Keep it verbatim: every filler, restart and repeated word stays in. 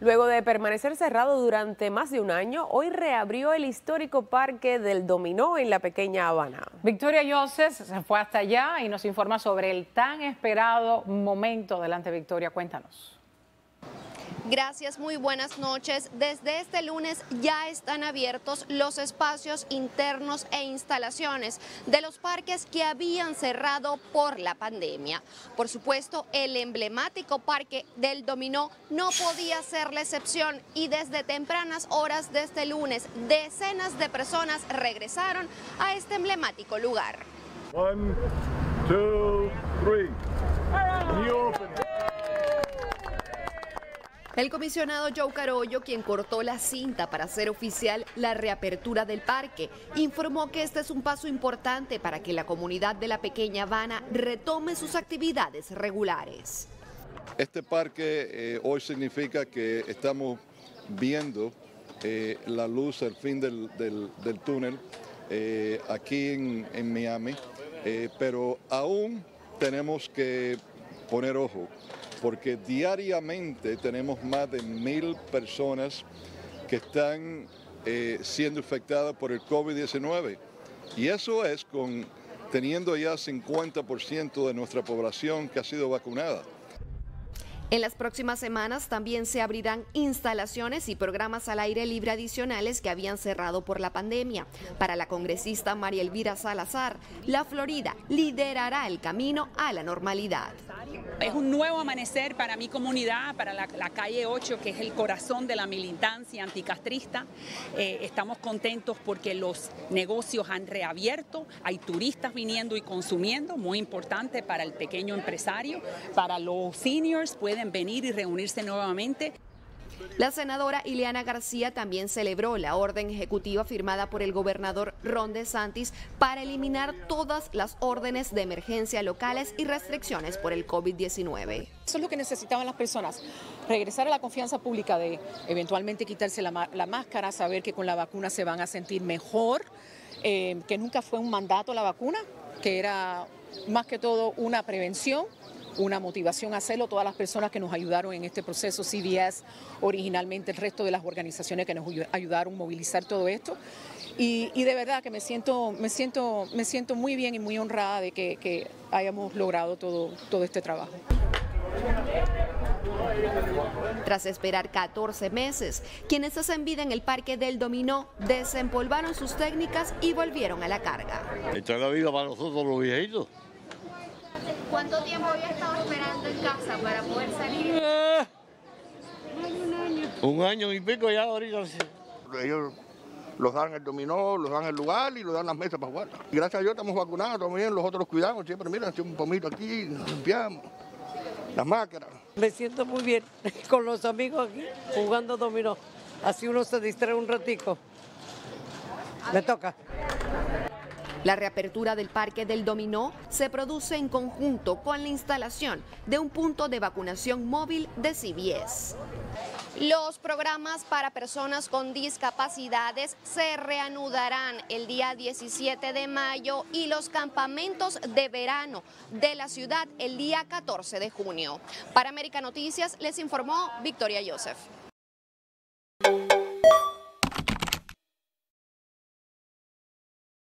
Luego de permanecer cerrado durante más de un año, hoy reabrió el histórico Parque del Dominó en la Pequeña Habana. Victoria Yossef se fue hasta allá y nos informa sobre el tan esperado momento. Adelante, Victoria, cuéntanos. Gracias, muy buenas noches. Desde este lunes ya están abiertos los espacios internos e instalaciones de los parques que habían cerrado por la pandemia. Por supuesto, el emblemático Parque del Dominó no podía ser la excepción y desde tempranas horas de este lunes, decenas de personas regresaron a este emblemático lugar. One, two, three. El comisionado Joe Carollo, quien cortó la cinta para hacer oficial la reapertura del parque, informó que este es un paso importante para que la comunidad de la Pequeña Habana retome sus actividades regulares. Este parque eh, hoy significa que estamos viendo eh, la luz al fin del, del, del túnel eh, aquí en, en Miami, eh, pero aún tenemos que poner ojo, porque diariamente tenemos más de mil personas que están eh, siendo afectadas por el COVID diecinueve. Y eso es con teniendo ya cincuenta por ciento de nuestra población que ha sido vacunada. En las próximas semanas también se abrirán instalaciones y programas al aire libre adicionales que habían cerrado por la pandemia. Para la congresista María Elvira Salazar, la Florida liderará el camino a la normalidad. Es un nuevo amanecer para mi comunidad, para la, la calle ocho, que es el corazón de la militancia anticastrista. Eh, estamos contentos porque los negocios han reabierto, hay turistas viniendo y consumiendo, muy importante para el pequeño empresario, para los seniors, pueden Pueden venir y reunirse nuevamente. La senadora Ileana García también celebró la orden ejecutiva firmada por el gobernador Ronde Santis para eliminar todas las órdenes de emergencia locales y restricciones por el COVID diecinueve. Eso es lo que necesitaban las personas, regresar a la confianza pública de eventualmente quitarse la, la máscara, saber que con la vacuna se van a sentir mejor, eh, que nunca fue un mandato la vacuna, que era más que todo una prevención, una motivación a hacerlo. Todas las personas que nos ayudaron en este proceso, C I V I E S originalmente, el resto de las organizaciones que nos ayudaron a movilizar todo esto. Y, y de verdad que me siento, me, siento, me siento muy bien y muy honrada de que, que hayamos logrado todo, todo este trabajo. Tras esperar catorce meses, quienes hacen vida en el Parque del Dominó desempolvaron sus técnicas y volvieron a la carga. Esta es la vida para nosotros los viejitos. ¿Cuánto tiempo había estado esperando en casa para poder salir? Eh, un año. Un año y pico ya ahorita. Ellos los dan el dominó, los dan el lugar y los dan las mesas para jugar. Y gracias a Dios estamos vacunados también, los otros los cuidamos siempre. Mira, hacemos un pomito aquí, nos limpiamos, las máscaras. Me siento muy bien con los amigos aquí jugando dominó. Así uno se distrae un ratico. Me toca. La reapertura del Parque del Dominó se produce en conjunto con la instalación de un punto de vacunación móvil de C I V I E S. Los programas para personas con discapacidades se reanudarán el día diecisiete de mayo y los campamentos de verano de la ciudad el día catorce de junio. Para América Noticias les informó Victoria Yossef.